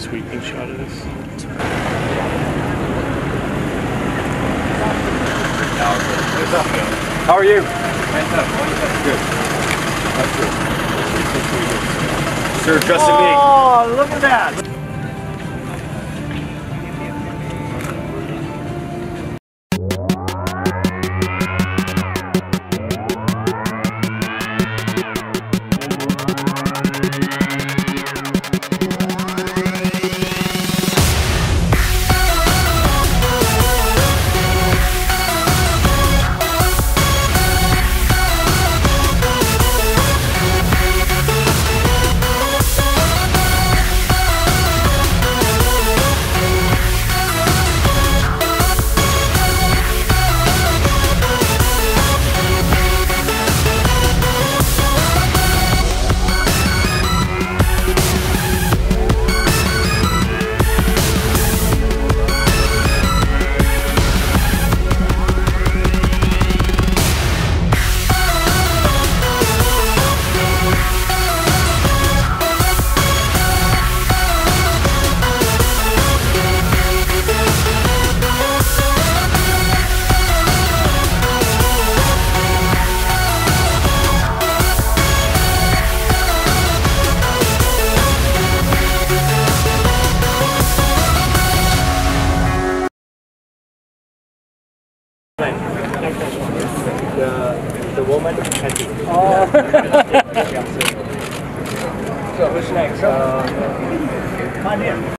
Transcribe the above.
sweeping shot of this. How are you? Good. That's good. Sir, just to me. Oh, look at that. The woman and the... Oh! So who's next? My name.